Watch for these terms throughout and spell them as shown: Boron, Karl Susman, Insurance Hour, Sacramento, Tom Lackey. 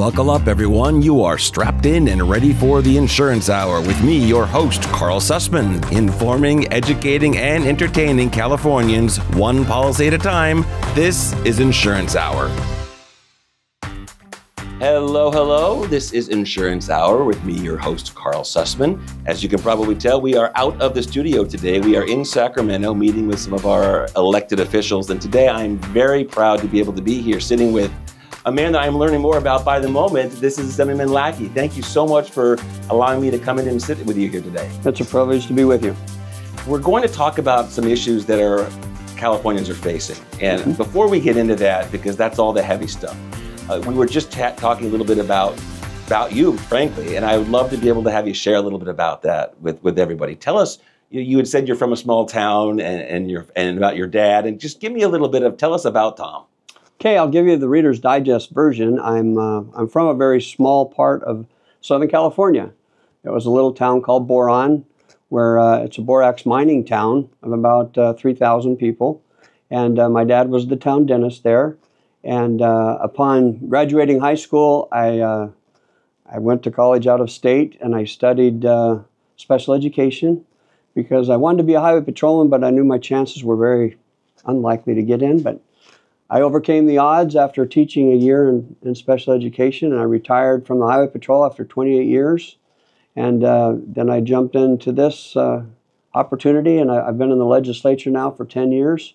Buckle up, everyone. You are strapped in and ready for the Insurance Hour with me, your host, Karl Susman, informing, educating, and entertaining Californians one policy at a time. This is Insurance Hour. Hello, hello. This is Insurance Hour with me, your host, Karl Susman. As you can probably tell, we are out of the studio today. We are in Sacramento meeting with some of our elected officials. And today I'm very proud to be able to be here sitting with a man that I'm learning more about by the moment. This is Tom Lackey. Thank you so much for allowing me to come in and sit with you here today. It's a privilege to be with you. We're going to talk about some issues that Californians are facing. And before we get into that, because that's all the heavy stuff, we were just talking a little bit about you, frankly, and I would love to be able to have you share a little bit about that with everybody. Tell us, you had said you're from a small town and about your dad, and just give me a little bit of, tell us about Tom. Okay, I'll give you the Reader's Digest version. I'm from a very small part of Southern California. It was a little town called Boron, where it's a borax mining town of about 3,000 people. And my dad was the town dentist there. And upon graduating high school, I went to college out of state, and I studied special education because I wanted to be a highway patrolman, but I knew my chances were very unlikely to get in. But I overcame the odds after teaching a year in special education, and I retired from the Highway Patrol after 28 years. And then I jumped into this opportunity, and I've been in the legislature now for 10 years.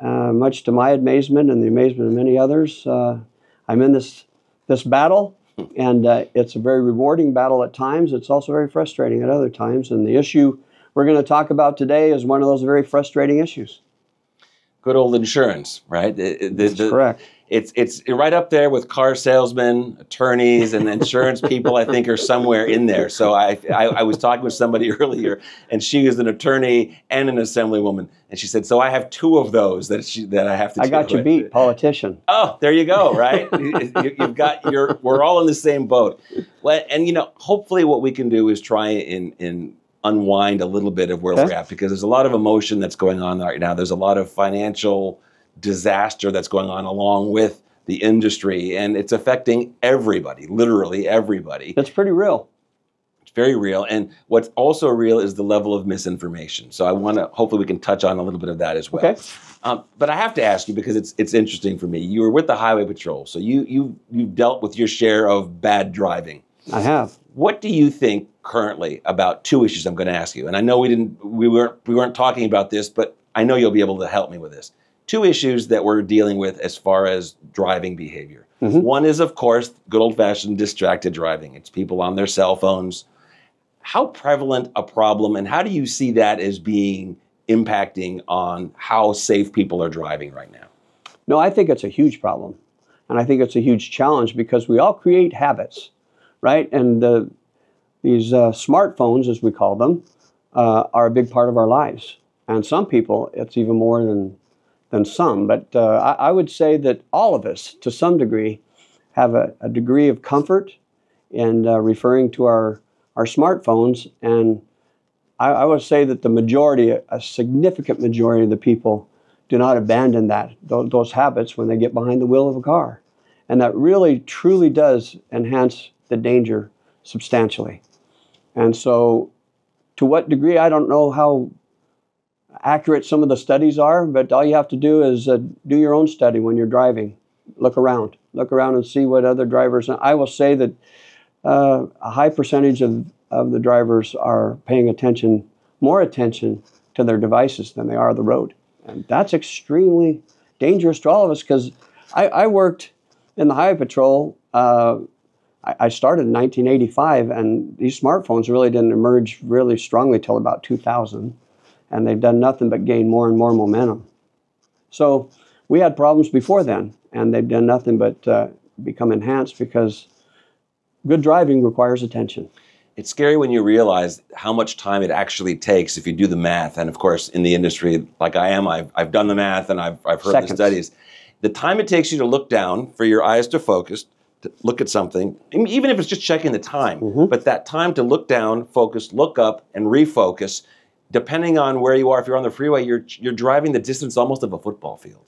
Much to my amazement and the amazement of many others, I'm in this battle, and it's a very rewarding battle at times. It's also very frustrating at other times, and the issue we're going to talk about today is one of those very frustrating issues. Good old insurance, right? That's correct. It's right up there with car salesmen, attorneys, and insurance people. I think are somewhere in there. So I was talking with somebody earlier, and she is an attorney and an assemblywoman, and she said, "So I have two of those that I have to." I got you beat, politician. Oh, there you go. Right, you've got your. We're all in the same boat, and hopefully, what we can do is try and unwind a little bit of where we're at, because there's a lot of emotion that's going on right now. There's a lot of financial disaster that's going on along with the industry, and it's affecting everybody, literally everybody. That's pretty real. It's very real. And what's also real is the level of misinformation. So I want to, hopefully we can touch on a little bit of that as well. Okay. But I have to ask you, because it's interesting for me. You were with the Highway Patrol, so you've dealt with your share of bad driving. I have. What do you think currently about two issues I'm going to ask you? And I know we weren't talking about this, but I know you'll be able to help me with this. Two issues that we're dealing with as far as driving behavior. Mm-hmm. One is, of course, good old-fashioned distracted driving. It's people on their cell phones. How prevalent a problem, and how do you see that as being impacting on how safe people are driving right now? No, I think it's a huge problem. And I think it's a huge challenge because we all create habits. Right? And these smartphones, as we call them, are a big part of our lives. And some people, it's even more than some. But I would say that all of us, to some degree, have a degree of comfort in referring to our smartphones. And I would say that the majority, a significant majority of the people, do not abandon those habits when they get behind the wheel of a car. And that really, truly does enhance the danger substantially. And so to what degree, I don't know how accurate some of the studies are, but all you have to do is do your own study when you're driving. Look around and see what other drivers, and I will say that a high percentage of the drivers are paying attention, more attention to their devices than they are the road. And that's extremely dangerous to all of us, because I worked in the Highway Patrol. I started in 1985, and these smartphones really didn't emerge really strongly till about 2000, and they've done nothing but gain more and more momentum. So we had problems before then, and they've done nothing but become enhanced, because good driving requires attention. It's scary when you realize how much time it actually takes if you do the math. And of course, in the industry like I am, I've done the math, and I've heard the studies. The time it takes you to look down for your eyes to focus, to look at something, even if it's just checking the time, but that time to look down, focus, look up, and refocus, depending on where you are, if you're on the freeway, you're driving the distance almost of a football field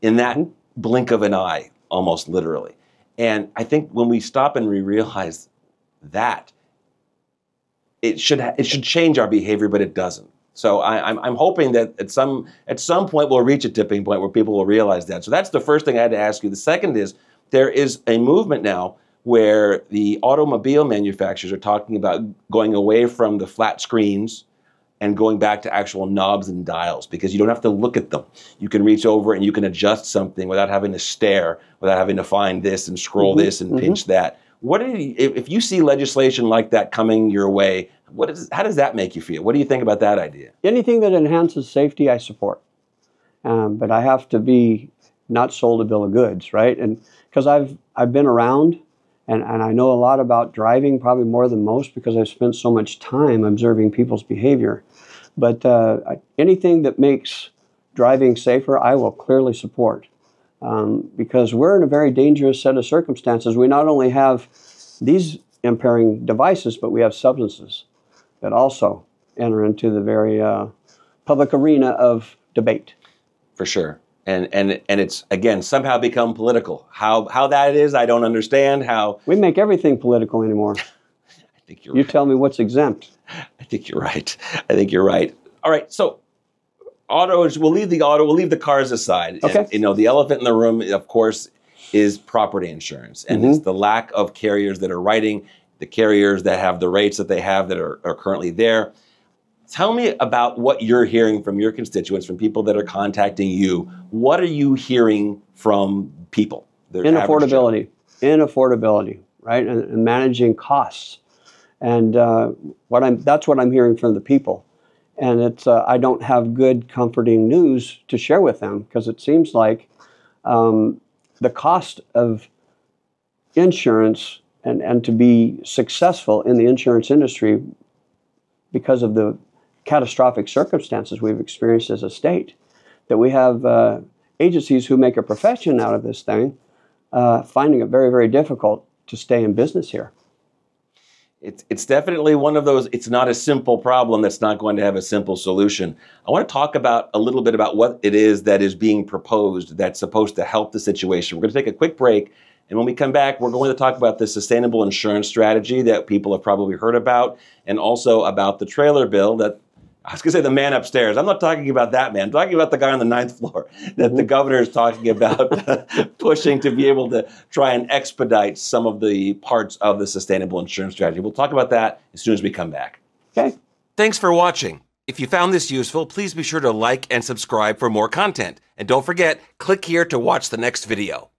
in that blink of an eye, almost literally. And I think when we stop and we realize that, it should change our behavior, but it doesn't. So I'm hoping that at some point we'll reach a tipping point where people will realize that. So that's the first thing I had to ask you. The second is, there is a movement now where the automobile manufacturers are talking about going away from the flat screens and going back to actual knobs and dials, because you don't have to look at them. You can reach over and you can adjust something without having to stare, without having to find this and scroll this and pinch that. What do you, if you see legislation like that coming your way, how does that make you feel? What do you think about that idea? Anything that enhances safety, I support. But I have to be not sold a bill of goods, right? And because I've been around, and I know a lot about driving, probably more than most, because I've spent so much time observing people's behavior. But anything that makes driving safer, I will clearly support. Because we're in a very dangerous set of circumstances. We not only have these impairing devices, but we have substances that also enter into the very public arena of debate. For sure. And it's, again, somehow become political. How that is, I don't understand how... We make everything political anymore. I think you're right. You tell me what's exempt. I think you're right. I think you're right. All right, so autos, we'll leave the cars aside. Okay. And, you know, the elephant in the room, of course, is property insurance. And it's the lack of carriers that are writing, the carriers that have the rates that they have that are currently there. Tell me about what you're hearing from your constituents, from people that are contacting you. What are you hearing from people? In affordability. In affordability, right? And managing costs. And that's what I'm hearing from the people. And it's I don't have good, comforting news to share with them, because it seems like the cost of insurance and to be successful in the insurance industry, because of the catastrophic circumstances we've experienced as a state, that we have agencies who make a profession out of this thing, finding it very, very difficult to stay in business here. It's definitely one of those, it's not a simple problem that's not going to have a simple solution. I want to talk about a little bit about what it is that is being proposed that's supposed to help the situation. We're going to take a quick break, and when we come back, we're going to talk about the sustainable insurance strategy that people have probably heard about, and also about the trailer bill that, I was going to say the man upstairs. I'm not talking about that man. I'm talking about the guy on the 9th floor that the governor is talking about pushing to be able to try and expedite some of the parts of the sustainable insurance strategy. We'll talk about that as soon as we come back. Okay. Thanks for watching. If you found this useful, please be sure to like and subscribe for more content. And don't forget, click here to watch the next video.